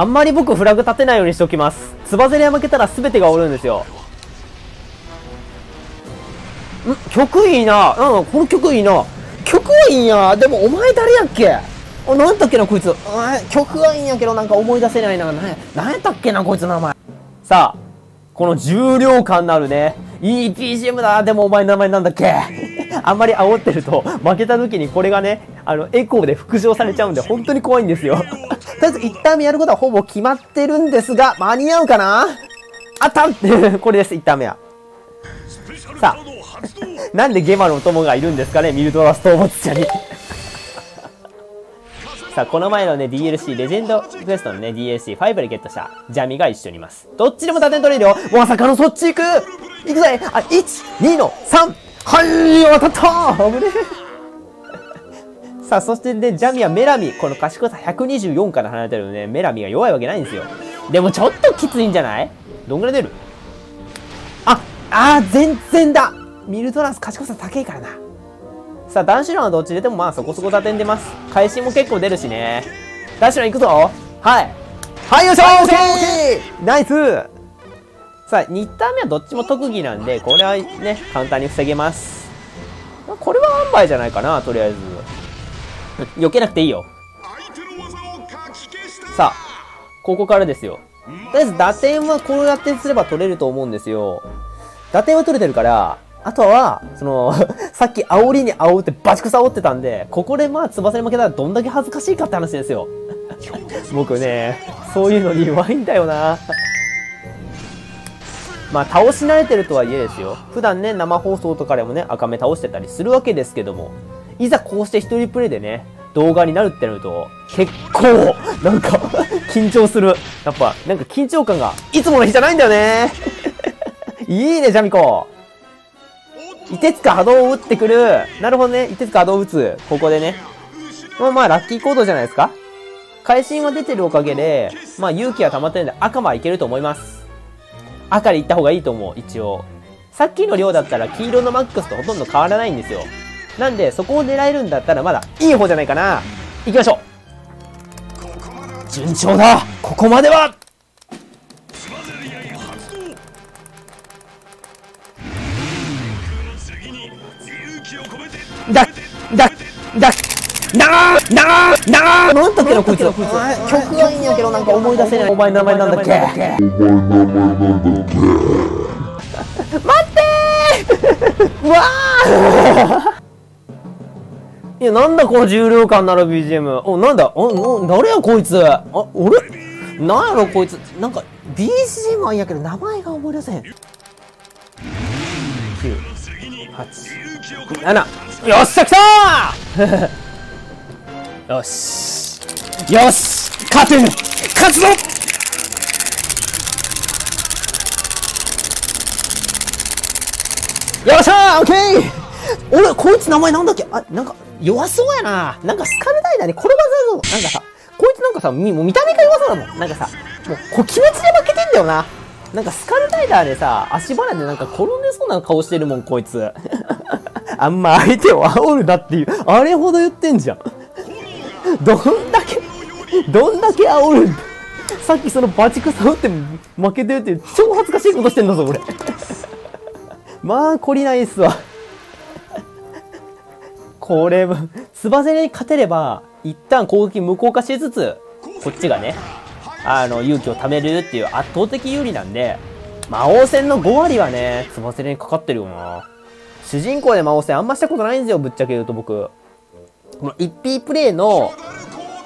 あんまり僕フラグ立てないようにしておきます。つばぜり合い負けたら全てが折るんですよ。ん、曲いいな。うん、この曲いいな。曲はいいんや。でもお前誰やっけ、あ、なんだっけなこいつ。曲はいいんやけどなんか思い出せないな。何やったっけなこいつの名前。さあ、この重量感のあるね、いい BGM だ。でもお前の名前なんだっけ。あんまり煽ってると負けた時にこれがね、エコーで復唱されちゃうんで本当に怖いんですよ。とりあえず1ターン目やることはほぼ決まってるんですが、間に合うかな。あったこれです、1ターン目は。さあなんでゲマの友がいるんですかね、ミルドラス討伐者に。さあ、この前のね DLC レジェンドクエストのね DLC5 でゲットしたジャミが一緒にいます。どっちでも盾取れるよ。まさかのそっち行く、行くぜ。あ、1 2 3、はい、当たった。危ねえ。さあ、そしてねジャミはメラミ、この賢さ124から離れてるので、ね、メラミが弱いわけないんですよ。でもちょっときついんじゃない。どんぐらい出る。全然だ。ミルドラス賢さ高いからな。さあ、ダンシュランはどっち出てもまあそこそこ打点出ます。会心も結構出るしね。ダンシュラン行くぞ。はいはい、よいしょー、オッケー、ナイス。さあ、2ターン目はどっちも特技なんで、これはね簡単に防げます。これは塩梅じゃないかな。とりあえず避けなくていいよ。さあ、ここからですよ。とりあえず打点はこうやってすれば取れると思うんですよ。打点は取れてるから、あとは、さっき煽りに煽ってバチクソ煽ってたんで、ここでまあ翼に負けたらどんだけ恥ずかしいかって話ですよ。僕ね、そういうのに弱いんだよな。まあ倒し慣れてるとはいえですよ。普段ね、生放送とかでもね、赤目倒してたりするわけですけども、いざこうして一人プレイでね、動画になるってなると、結構、なんか、緊張する。やっぱ、なんか緊張感が、いつもの日じゃないんだよね。いいね、ジャミコ。いてつか波動を打ってくる。なるほどね。いてつか波動を打つ。ここでね。まあ、ラッキー行動じゃないですか。会心は出てるおかげで、まあ、勇気は溜まってるんで、赤まいけると思います。赤で行った方がいいと思う、一応。さっきの量だったら、黄色のマックスとほとんど変わらないんですよ。なんで、そこを狙えるんだったら、まだいい方じゃないかな。行きましょう。順調だ。ここまではなんだっけなこいつ。曲はいいんやけどなんか思い出せない。お前名前なんだっけ。待ってー。うわあ。いや、なんだこの重量感のある BGM。お、なんだ。誰やこいつ。あ、俺。なんやろこいつ。なんか BGM はいいんやけど名前が思い出せへん。9 8 7、よっしゃ、来たー。よしよし、勝てる、勝つぞ。よっしゃー、オッケー。俺こいつ名前なんだっけ。なんか弱そうやな。なんかスカルダイナに転ばさず、なんかさ、こいつなんかさ、もう見た目が弱そうだもん。なんかさ、もうこう気持ちで負けてんだよな。なんかスカルダイナーでさ、足腹でなんか転んでそうな顔してるもんこいつ。あんま相手を煽るなっていう、あれほど言ってんじゃん。どんだけ煽るんだ。さっきそのバチクサ打って負けてるっていう超恥ずかしいことしてんだぞ俺。まあ懲りないっすわ。これもつばぜりに勝てれば一旦攻撃無効化しつつ、こっちがね勇気を貯めるっていう圧倒的有利なんで、魔王戦の5割はねつばぜりにかかってるよな。主人公で魔王戦あんましたことないんですよ、ぶっちゃけ言うと。僕この 1P プレイの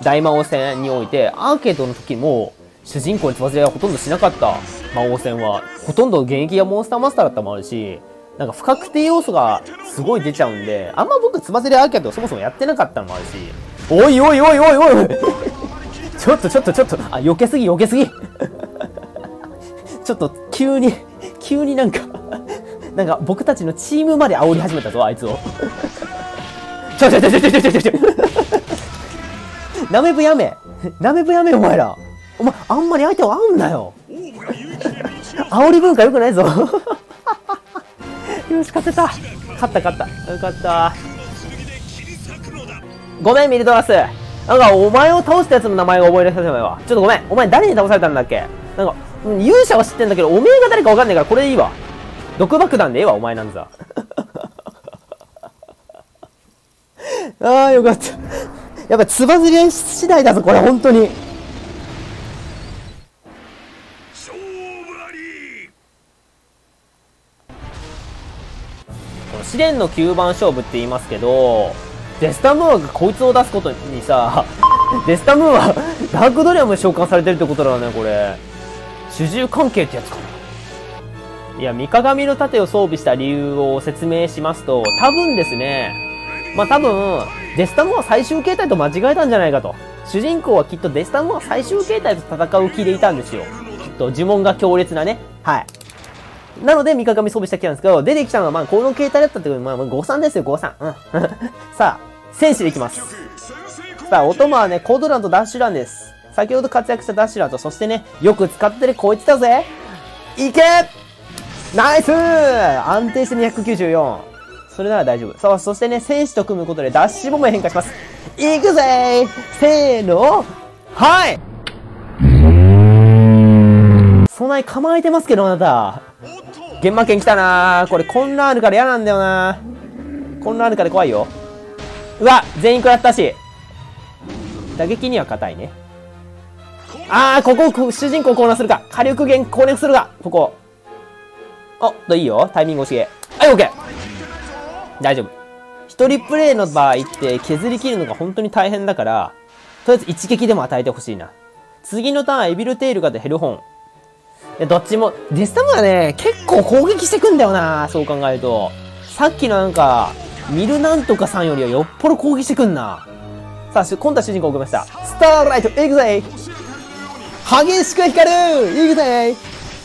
大魔王戦において、アーケードの時も主人公につばぜりはほとんどしなかった。魔王戦はほとんど現役がモンスターマスターだったのもあるし、なんか不確定要素がすごい出ちゃうんで、あんま僕つばぜりアーケードそもそもやってなかったのもあるし。おいおいおいおいおいちょっと、避けすぎちょっと急になんか僕たちのチームまで煽り始めたぞあいつを。ちょなめぶやめお前ら。お前あんまり相手を煽んなよ。煽り文化良くないぞ。よし、勝てた。勝ったよかった。ごめんミルドラス、なんかお前を倒したやつの名前が覚えられさせないわ。ちょっとごめん、お前誰に倒されたんだっけ。なんか勇者は知ってんだけどおめえが誰かわかんないからこれでいいわ。毒爆弾でええわ、お前なんざ。あーよかった。やっぱつばずり合い次第だぞこれ本当に。勝負あり。この試練の9番勝負って言いますけど、デスタムーアがこいつを出すことにさ、デスタムーアダークドリアム召喚されてるってことだねこれ。主従関係ってやつかな。いや、三鏡の盾を装備した理由を説明しますと、多分ですね、まあ多分、デスタムは最終形態と間違えたんじゃないかと。主人公はきっとデスタムは最終形態と戦う気でいたんですよ。きっと呪文が強烈なね。はい。なので三鏡装備したきなんですけど、出てきたのはまあこの形態だったってことで、まあ誤算ですよ、誤算。うん。さあ、戦士でいきます。さあ、お供はね、コードランとダッシュランです。先ほど活躍したダッシュランと、そしてね、よく使ってるこいつだぜ。いけ！ナイスー！安定して294。それなら大丈夫。さあ、そしてね、戦士と組むことでダッシュボムへ変化します。いくぜー！せーの！はい！備え構えてますけど、あなた。現場圏来たなー。これ混乱あるから嫌なんだよなー。混乱あるから怖いよ。うわ！全員食らったし。打撃には硬いね。あー、ここ、主人公混乱するか。火力源攻略するか。ここ。お、といいよ。タイミング惜しげ。はい、オッケー。大丈夫。一人プレイの場合って削り切るのが本当に大変だから、とりあえず一撃でも与えてほしいな。次のターンはエビルテイルガでヘルホン。どっちも、デスタムはね、結構攻撃してくんだよな。そう考えると。さっきのなんか、ミルなんとかさんよりはよっぽど攻撃してくんな。さあ、今度は主人公を送りました。スターライト、いくぜ。激しく光る。いくぜ。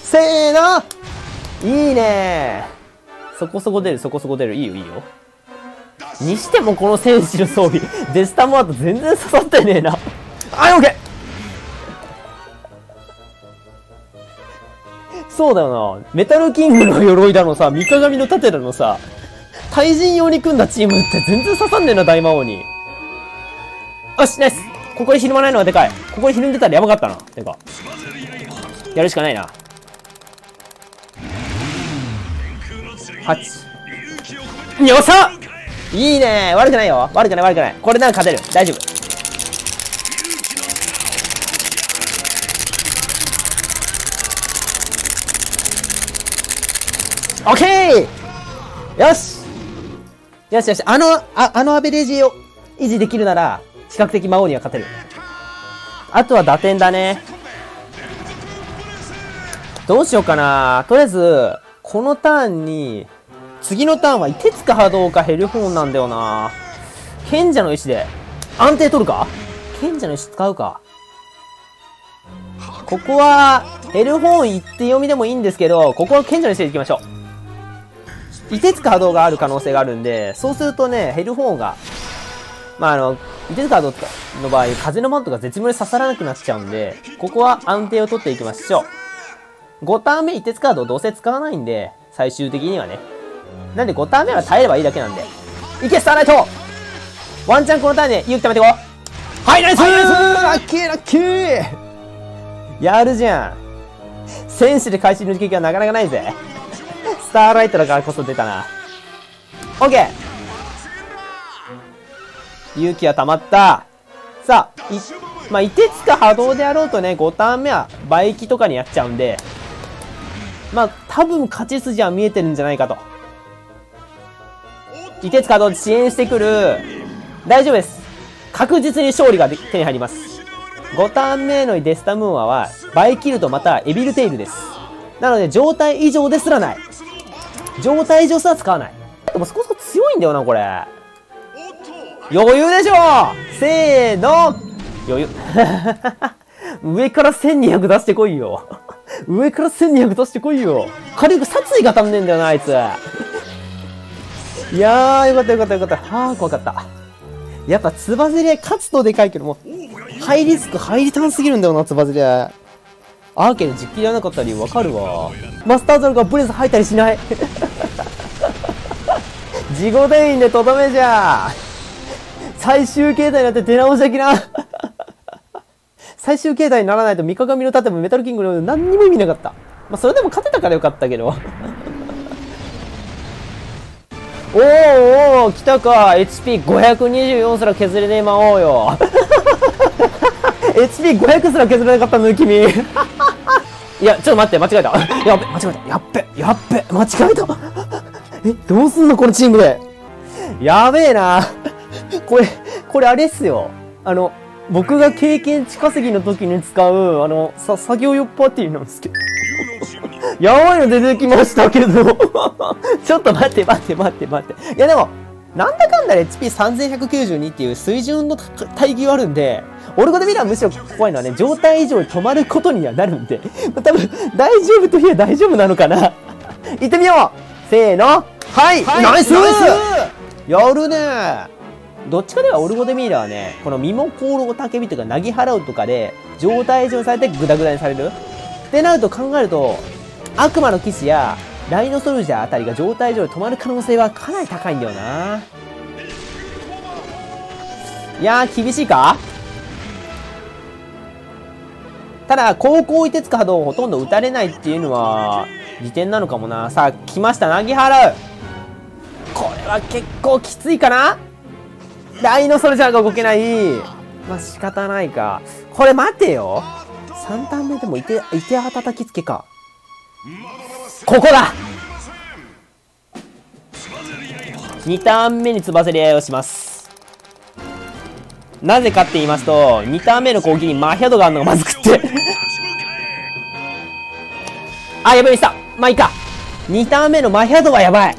せーの。いいねー。そこそこ出る、そこそこ出る。いいよ、いいよ。にしてもこの戦士の装備、デスタムアート全然刺さってねえな。はい、オッケー。そうだよな。メタルキングの鎧だのさ、三鏡の盾だのさ、対人用に組んだチームって全然刺さんねえな、大魔王に。よし、ナイス。ここでひるまないのがでかい。ここでひるんでたらやばかったな。てか。やるしかないな。8。よっしゃ！いいねー。悪くないよ。悪くない、悪くない。これなら勝てる。大丈夫。オッケー！よし！よしよし。あのアベレージを維持できるなら、比較的魔王には勝てる。あとは打点だね。どうしようかな。とりあえず、このターンに、次のターンはいてつか波動かヘルホーンなんだよな。賢者の石で安定取るか。賢者の石使うか。ここはヘルホーン行って読みでもいいんですけど、ここは賢者の石でいきましょう。いてつか波動がある可能性があるんで、そうするとね、ヘルホーンがまあいてつか波動の場合風のマントが絶妙に刺さらなくなっちゃうんで、ここは安定を取っていきましょう。5ターン目いてつか波動どうせ使わないんで、最終的にはね、なんで5ターン目は耐えればいいだけなんで。いけ、スターライト！ワンチャンこのターンで勇気溜めてこう。はい、ナイス！ラッキー、ラッキー！やるじゃん。戦士で会心の時期はなかなかないぜ。スターライトだからこそ出たな。オッケー！勇気は溜まった。さあ、まあ、いてつか波動であろうとね、5ターン目は馬力とかにやっちゃうんで、まあ、多分勝ち筋は見えてるんじゃないかと。いてつかどう支援してくる。大丈夫です。確実に勝利が手に入ります。5ターン目のデスタムーアはバイキルとまたエビルテイルです。なので状態異常ですらない。状態異常すら使わない。でもそこそこ強いんだよなこれ。余裕でしょ。せーの。余裕。上から1200出してこいよ。上から1200出してこいよ。火力殺意が足んねえんだよなあいつ。いやー、よかったよかったよかった。はー、怖かった。やっぱ、つばぜり合い勝つとでかいけども、ハイリスク、ハイリターンすぎるんだよな、つばぜり合い。アーケード実機やらなかった理由わかるわ。マスターザルがブレス入ったりしない。自己伝員でとどめじゃ。最終形態になって出直しだけな最終形態にならないと三鏡の盾もメタルキングの何にも意味なかった。まあ、それでも勝てたからよかったけどおーおー来たか HP524 すら削れねえ魔王よHP500 すら削れなかったのに君いやちょっと待って間違えたやっべ間違えたやっべやっべ間違えたえどうすんのこのチームでやべえなこれあれっすよ僕が経験値稼ぎの時に使う作業用パーティーなんですけどやばいの出てきましたけど。ちょっと待って待って待って待って。いやでも、なんだかんだ HP3192 っていう水準の待機はあるんで、オルゴで見ればむしろ怖いのはね、状態以上に止まることにはなるんで、多分大丈夫といえば大丈夫なのかな。行ってみようせーのはいナイスやるねーどっちかではオルゴデミーラはね、この身も功労たけびとかなぎ払うとかで、状態異常にされてグダグダにされるってなると考えると、悪魔の騎士やライノソルジャーあたりが状態異常に止まる可能性はかなり高いんだよな。いやー、厳しいかただ、高校いてつか波動をほとんど打たれないっていうのは、利点なのかもな。さあ、来ました、なぎ払う。これは結構きついかなライノソルジャーが動けない。まあ、仕方ないか。これ待てよ。3ターン目でもいてはたたきつけか。ここだ !2 ターン目につばぜり合いをします。なぜかって言いますと、2ターン目の攻撃にマヒャドがあるのがまずくって。あ、やばいでした。まあいいか。2ターン目のマヒャドはやばい。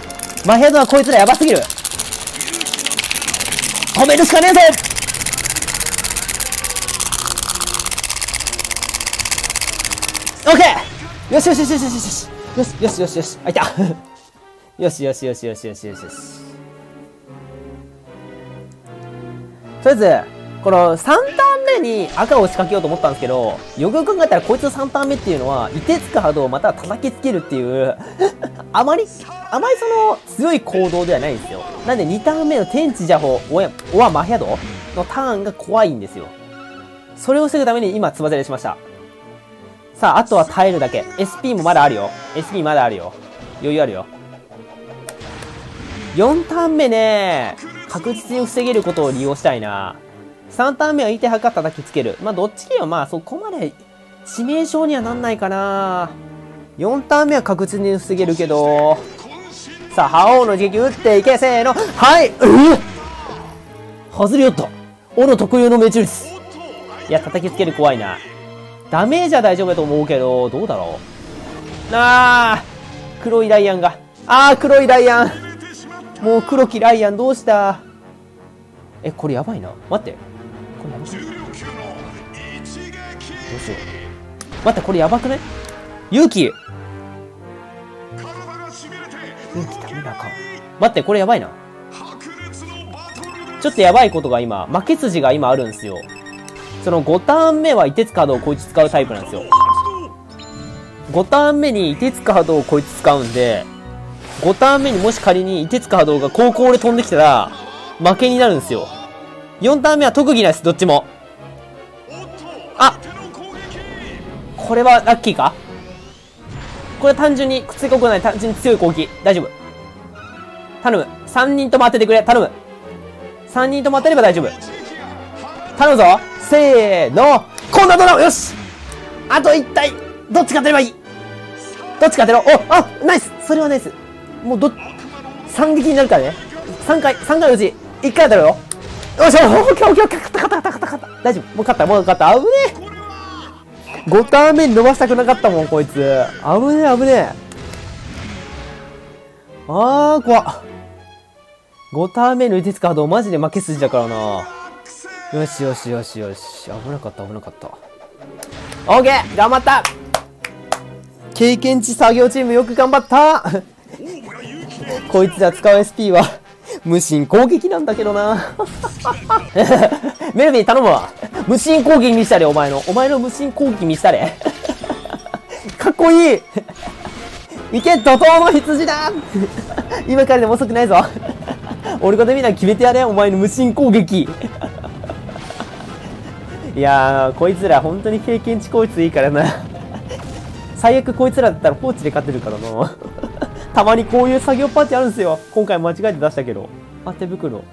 マヒャドはこいつらやばすぎる。止めるしかねえぞオッケーよしよしよしよしよしよしよしよしよしあいたよしよしよしよしよしよしよしとりあえずこの3ターン目に赤を仕掛けようと思ったんですけどよくよく考えたらこいつの3ターン目っていうのはいてつく波動をまた叩きつけるっていうあまりその強い行動ではないんですよ。なんで2ターン目の天地邪法、オアマヒャドのターンが怖いんですよ。それを防ぐために今、つばぜりしました。さあ、あとは耐えるだけ。SP もまだあるよ。SP まだあるよ。余裕あるよ。4ターン目ね、確実に防げることを利用したいな。3ターン目は相手はか叩きつける。まあ、どっちにもまあ、そこまで致命傷にはなんないかな。4ターン目は確実に防げるけど、さあ、覇王の撃打っていけ、せーの、はい、外れよった。斧特有の命中率。いや、叩きつける怖いな。ダメージは大丈夫だと思うけど、どうだろう。あー、黒いライアンが。あー、黒いライアン。もう黒きライアンどうした?え、これやばいな。待って。これやばい。どうしよう。待って、これやばくね?勇気。待って、これやばいな。ちょっとやばいことが今、負け筋が今あるんですよ。その5ターン目は凍てつく波動をこいつ使うタイプなんですよ。5ターン目に凍てつく波動をこいつ使うんで、5ターン目にもし仮に凍てつく波動が高校で飛んできたら、負けになるんですよ。4ターン目は特技ないです、どっちも。あ!これはラッキーか?これ単純にくっつけこくない単純に強い攻撃。大丈夫。頼む。3人とも当ててくれ。頼む。3人とも当てれば大丈夫。頼むぞ。せーの。こんなドラマよしあと1体。どっちか当てればいい。どっちか当てろ。おあナイスそれはナイス。もう3撃になるからね。3回のうち、1回当てろよ。よいしょオッケーオッケーオッケー勝った。大丈夫。もう勝った。もう勝った。危ねえ。5ターン目に伸ばしたくなかったもん、こいつ。危ねえ、危ねえ。あー、怖っ。5ターン目抜いてつか波動、マジで負け筋だからな。よしよしよしよし。危なかった、危なかった。オッケー頑張った経験値作業チームよく頑張ったこいつら使う SP は、無心攻撃なんだけどな。メルビー頼むわ。無心攻撃見したれ、お前の。お前の無心攻撃見したれ。かっこいいいけ、怒涛の羊だ今からでも遅くないぞ。俺がダメだ、決めてやれお前の無心攻撃。いやー、こいつら本当に経験値こいついいからな。最悪こいつらだったら放置で勝てるからな。たまにこういう作業パーティーあるんですよ。今回間違えて出したけど。あ、手袋。